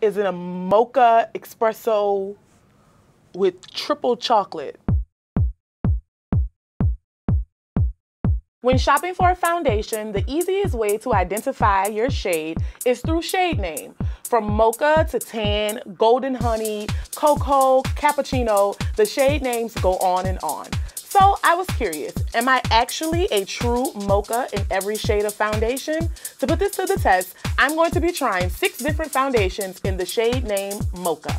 is in a mocha espresso with triple chocolate. When shopping for a foundation, the easiest way to identify your shade is through shade name. From mocha to tan, golden honey, cocoa, cappuccino, the shade names go on and on. So I was curious, am I actually a true mocha in every shade of foundation? To put this to the test, I'm going to be trying 6 different foundations in the shade name mocha.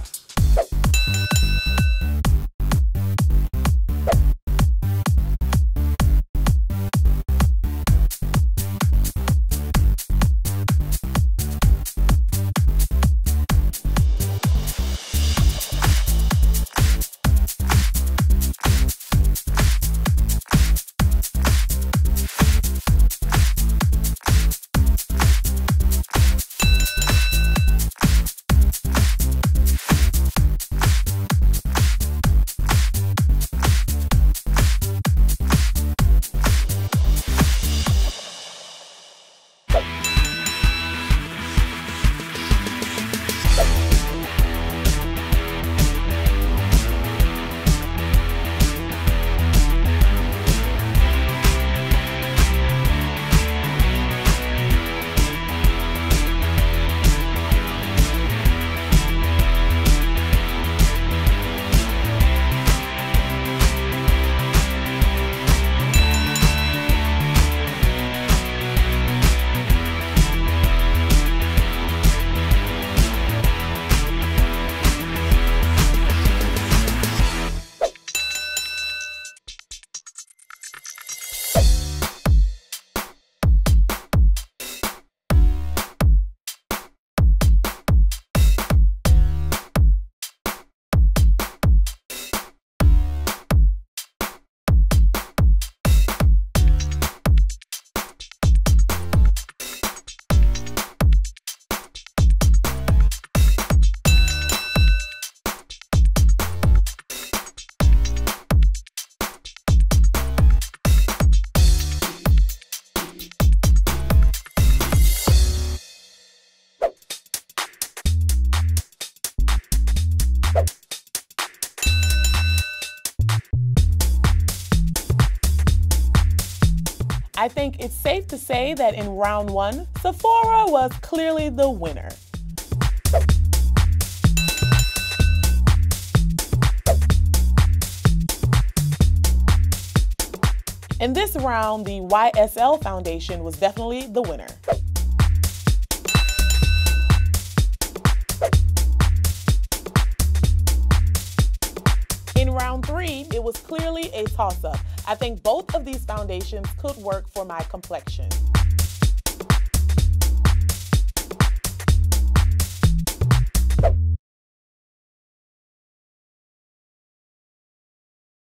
I think it's safe to say that in round 1, Sephora was clearly the winner. In this round, the YSL foundation was definitely the winner. In round 3, it was clearly a toss-up. I think both of these foundations could work for my complexion.